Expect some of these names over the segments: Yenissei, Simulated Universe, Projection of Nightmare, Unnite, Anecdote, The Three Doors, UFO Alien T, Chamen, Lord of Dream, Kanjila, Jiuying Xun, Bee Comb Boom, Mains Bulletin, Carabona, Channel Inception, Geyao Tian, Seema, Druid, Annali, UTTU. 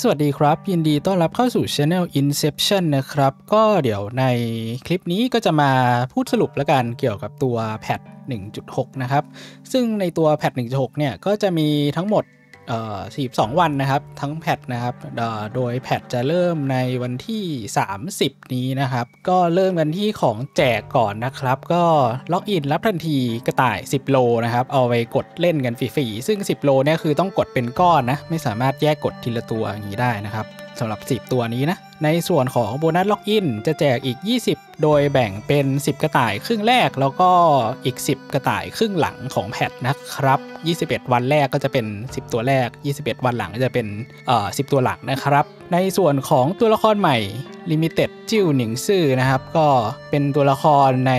สวัสดีครับยินดีต้อนรับเข้าสู่ Channel Inception นะครับก็เดี๋ยวในคลิปนี้ก็จะมาพูดสรุปแล้วกันเกี่ยวกับตัวแพท 1.6 นะครับซึ่งในตัวแพท 1.6 เนี่ยก็จะมีทั้งหมด42 วันนะครับทั้งแพทนะครับโดยแพทจะเริ่มในวันที่30นี้นะครับก็เริ่มกันที่ของแจกก่อนนะครับก็ล็อกอินรับทันทีกระต่าย10โลนะครับเอาไปกดเล่นกันฟรีๆซึ่ง10โลเนี่ยคือต้องกดเป็นก้อนนะไม่สามารถแยกกดทีละตัวอย่างนี้ได้นะครับสำหรับ10ตัวนี้นะในส่วนของโบนัสล็อกอินจะแจกอีก20โดยแบ่งเป็น10กระต่ายครึ่งแรกแล้วก็อีก10กระต่ายครึ่งหลังของแพทนะครับ21วันแรกก็จะเป็น10ตัวแรก21วันหลังก็จะเป็น10ตัวหลังนะครับในส่วนของตัวละครใหม่ลิมิเต็ดจิ้วหนิงซื่อนะครับก็เป็นตัวละครใน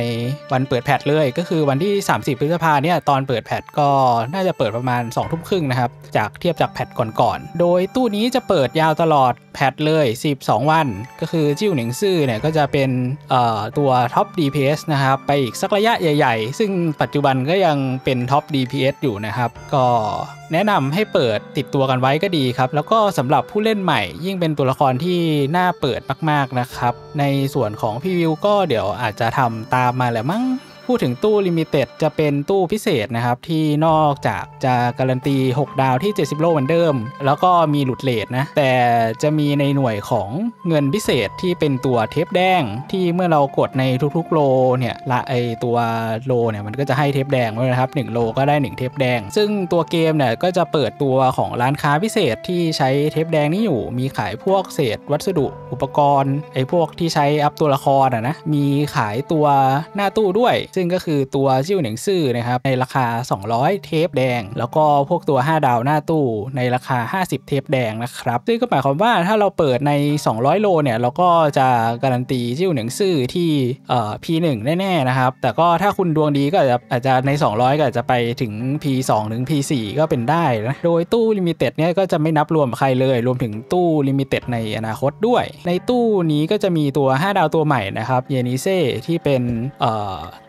วันเปิดแพทเลยก็คือวันที่30พฤษภาเนี่ยตอนเปิดแพทก็น่าจะเปิดประมาณ 20:30 นนะครับจากเทียบจากแพทก่อนๆโดยตู้นี้จะเปิดยาวตลอดแพทเลย12วันก็คือจิ้วหนิงซื่อเนี่ยก็จะเป็นตัวท็อป DPS นะครับไปอีกสักระยะใหญ่ๆซึ่งปัจจุบันก็ยังเป็นท็อป DPS อยู่นะครับก็แนะนำให้เปิดติดตัวกันไว้ก็ดีครับแล้วก็สำหรับผู้เล่นใหม่ยิ่งเป็นตัวละครที่น่าเปิดมากๆนะครับในส่วนของพี่วิวก็เดี๋ยวอาจจะทำตามมาแหละมั้งพูดถึงตู้ลิมิเต็ดจะเป็นตู้พิเศษนะครับที่นอกจากจะการันตี6ดาวที่70โลเหมือนเดิมแล้วก็มีหลุดเลทนะแต่จะมีในหน่วยของเงินพิเศษที่เป็นตัวเทปแดงที่เมื่อเรากดในทุกๆโลเนี่ยละไอตัวโลเนี่ยมันก็จะให้เทปแดงไว้นะครับ1โลก็ได้1เทปแดงซึ่งตัวเกมเนี่ยก็จะเปิดตัวของร้านค้าพิเศษที่ใช้เทปแดงนี้อยู่มีขายพวกเศษวัสดุอุปกรณ์ไอพวกที่ใช้อัพตัวละครนะมีขายตัวหน้าตู้ด้วยซึ่งก็คือตัวจิ้วหนิงซื่อนะครับในราคา200เทปแดงแล้วก็พวกตัว5ดาวหน้าตู้ในราคา50เทปแดงนะครับซึ่งก็หมายความว่าถ้าเราเปิดใน200โลเนี่ยเราก็จะการันตีจิ้วหนิงซื่อที่P1 แน่ๆนะครับแต่ก็ถ้าคุณดวงดีก็อาจจะใน200ก็อาจจะไปถึง P2 ถึง P4 ก็เป็นได้นะโดยตู้ลิมิเต็ดเนี่ยก็จะไม่นับรวมใครเลยรวมถึงตู้ลิมิเต็ดในอนาคตด้วยในตู้นี้ก็จะมีตัว5ดาวตัวใหม่นะครับเยนิเซ่ที่เป็น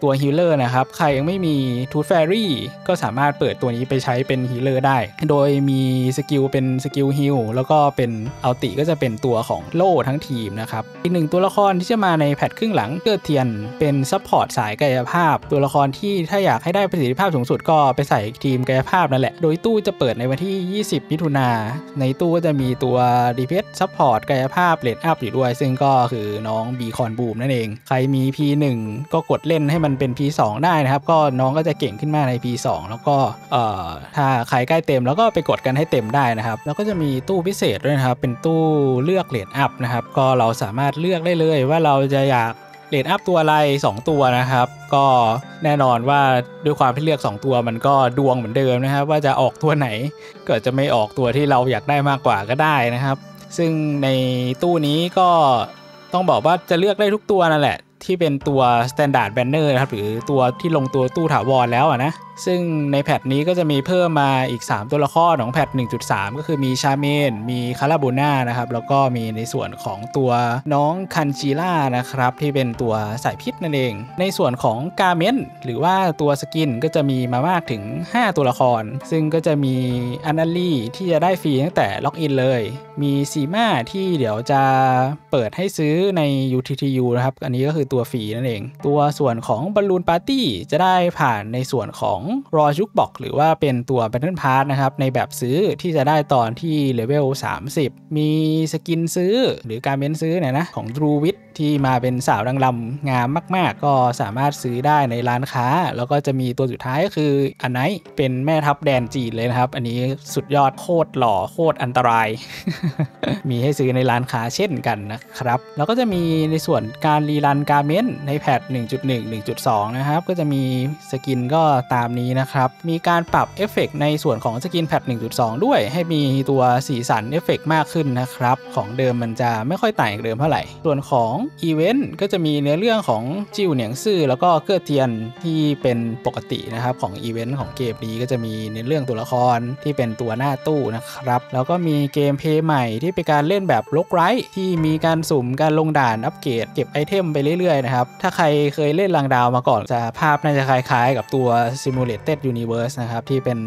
ตัวฮีลเลอร์นะครับใครยังไม่มีทูธแฟรี่ก็สามารถเปิดตัวนี้ไปใช้เป็นฮีลเลอร์ได้โดยมีสกิลเป็นสกิลฮีลแล้วก็เป็นอัลติก็จะเป็นตัวของโล่ทั้งทีมนะครับอีกหนึ่งตัวละครที่จะมาในแพทครึ่งหลังเกิดเทียนเป็นซัพพอร์ตสายกายภาพตัวละครที่ถ้าอยากให้ได้ประสิทธิภาพสูงสุดก็ไปใส่ทีมกายภาพนั่นแหละโดยตู้จะเปิดในวันที่20มิถุนายนในตู้ก็จะมีตัว DPS ซัพพอร์ตกายภาพเลดอัพอยู่ด้วยซึ่งก็คือน้องบีคอนบูมนั่นเองใครมี P1 ก็กดเล่นให้มันเป็น P2 ได้นะครับก็น้องก็จะเก่งขึ้นมาใน P2 แล้วก็ถ้าใครใกล้เต็มแล้วก็ไปกดกันให้เต็มได้นะครับแล้วก็จะมีตู้พิเศษด้วยนะครับเป็นตู้เลือกเลทอัพนะครับก็เราสามารถเลือกได้เลยว่าเราจะอยากเลทอัพตัวอะไร2ตัวนะครับก็แน่นอนว่าด้วยความที่เลือก2ตัวมันก็ดวงเหมือนเดิมนะครับว่าจะออกตัวไหนก็จะไม่ออกตัวที่เราอยากได้มากกว่าก็ได้นะครับซึ่งในตู้นี้ก็ต้องบอกว่าจะเลือกได้ทุกตัวนั่นแหละที่เป็นตัว standard banner นะครับหรือตัวที่ลงตัวตู้ถาวรแล้วนะซึ่งในแพทนี้ก็จะมีเพิ่มมาอีก3ตัวละครของแพท 1.3 ก็คือมีชาเมนมีคาราโบนานะครับแล้วก็มีในส่วนของตัวน้องคันจิล่านะครับที่เป็นตัวสายพิษนั่นเองในส่วนของกาเมนหรือว่าตัวสกินก็จะมีมามากถึง5ตัวละครซึ่งก็จะมีอันนาลี่ที่จะได้ฟรีตั้งแต่ล็อกอินเลยมีซีม่าที่เดี๋ยวจะเปิดให้ซื้อใน UTTU นะครับอันนี้ก็คือตัวฟรีนั่นเองตัวส่วนของบอลลูนปาร์ตี้จะได้ผ่านในส่วนของรอชุกบอกหรือว่าเป็นตัวแบทเทิลพาสนะครับในแบบซื้อที่จะได้ตอนที่เลเวล30มีสกินซื้อหรือการเม้นซื้อเนี่ยนะของ Druid ที่มาเป็นสาวดังลำงามมากๆก็สามารถซื้อได้ในร้านค้าแล้วก็จะมีตัวสุดท้ายก็คืออันไนท์เป็นแม่ทัพแดนจีนเลยนะครับอันนี้สุดยอดโคตรหล่อโคตรอันตราย มีให้ซื้อในร้านค้าเช่นกันนะครับแล้วก็จะมีในส่วนการรีรันการเม้นในแพท 1.1 1.2 นะครับก็จะมีสกินก็ตามนี้นะครับมีการปรับเอฟเฟกต์ในส่วนของสกินแพท 1.2 ด้วยให้มีตัวสีสันเอฟเฟกต์มากขึ้นนะครับของเดิมมันจะไม่ค่อยต่างจากเดิมเท่าไหร่ส่วนของ 2อีเวนต์ก็จะมีเนื้อเรื่องของจิวเหนียงซื่อแล้วก็เกื้อเทียนที่เป็นปกตินะครับของอีเวนต์ของเกมนี้ก็จะมีเนื้อเรื่องตัวละครที่เป็นตัวหน้าตู้นะครับแล้วก็มีเกมเพลย์ใหม่ที่เป็นการเล่นแบบโลกไร้ที่มีการสุ่มการลงด่านอัปเกรดเก็บไอเทมไปเรื่อยๆนะครับถ้าใครเคยเล่นลังดาวมาก่อนจะภาพน่าจะคล้ายๆกับตัว Simulated Universe นะครับที่เป็น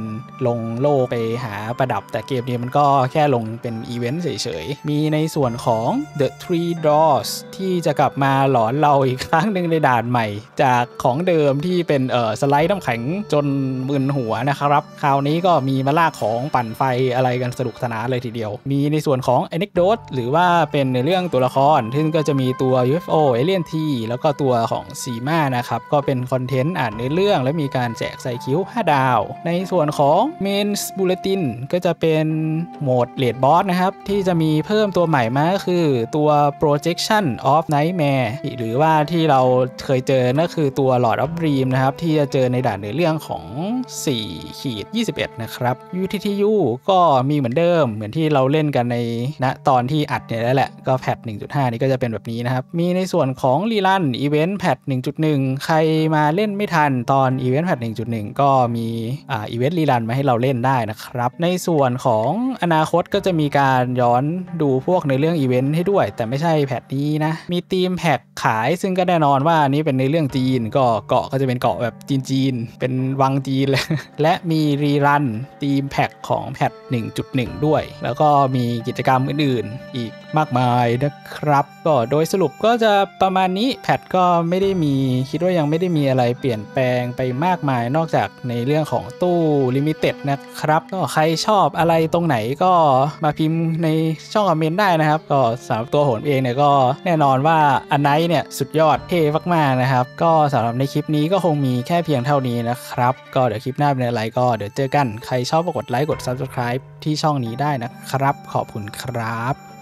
ลงโลกไปหาประดับแต่เกมนี้มันก็แค่ลงเป็นอีเวนต์เฉยๆมีในส่วนของ The Three Doors ที่จะกลับมาหลอนเราอีกครั้งหนึ่งในด่านใหม่จากของเดิมที่เป็นสไลด์น้ำแข็งจนมึนหัวนะครับคราวนี้ก็มีมาลากของปั่นไฟอะไรกันสนุกสนานเลยทีเดียวมีในส่วนของ Anecdote หรือว่าเป็นในเรื่องตัวละครซึ่งก็จะมีตัว UFO Alien T แล้วก็ตัวของซีม่านะครับก็เป็นคอนเทนต์อ่านในเรื่องและมีการแจกไซคิว5ดาวในส่วนของ Mains Bulletin ก็จะเป็นโหมดเลดบอสนะครับที่จะมีเพิ่มตัวใหม่มาคือตัว Projection of Nightmare หรือว่าที่เราเคยเจอนั่นคือตัว Lord of Dream นะครับที่จะเจอในด่านในเรื่องของ 4-21 นะครับ UTTU ก็มีเหมือนเดิมเหมือนที่เราเล่นกันในณตอนที่อัดเนี่ยแหละก็แพท 1.5 นี้ก็จะเป็นแบบนี้นะครับมีในส่วนของรีลันอีเวนต์แพท 1.1 ใครมาเล่นไม่ทันตอนอีเวนต์แพท 1.1 ก็มีอีเวนต์รีลันมาให้เราเล่นได้นะครับในส่วนของอนาคตก็จะมีการย้อนดูพวกในเรื่องอีเวนต์ให้ด้วยแต่ไม่ใช่แพทนี้นะมีทีมแพทขายซึ่งก็แน่นอนว่านี้เป็นในเรื่องจีนก็เกาะก็จะเป็นเกาะแบบจีนๆเป็นวังจีนเลยและมีรีรันทีมแพทของแพท 1.1 ด้วยแล้วก็มีกิจกรรมอื่นๆอีกมากมายนะครับก็โดยสรุปก็จะประมาณนี้แพทก็ไม่ได้มีคิดว่ายังไม่ได้มีอะไรเปลี่ยนแปลงไปมากมายนอกจากในเรื่องของตู้ลิมิเต็ดนะครับก็ใครชอบอะไรตรงไหนก็มาพิมพ์ในช่องคอมเมนต์ได้นะครับก็สำหรับตัวผมเองเนี่ยก็แน่นอนว่าอันไหนเนี่ยสุดยอดเท่มากๆนะครับก็สำหรับในคลิปนี้ก็คงมีแค่เพียงเท่านี้นะครับก็เดี๋ยวคลิปหน้าเป็นอะไรก็เดี๋ยวเจอกันใครชอบกดไลค์กด Subscribe ที่ช่องนี้ได้นะครับขอบคุณครับ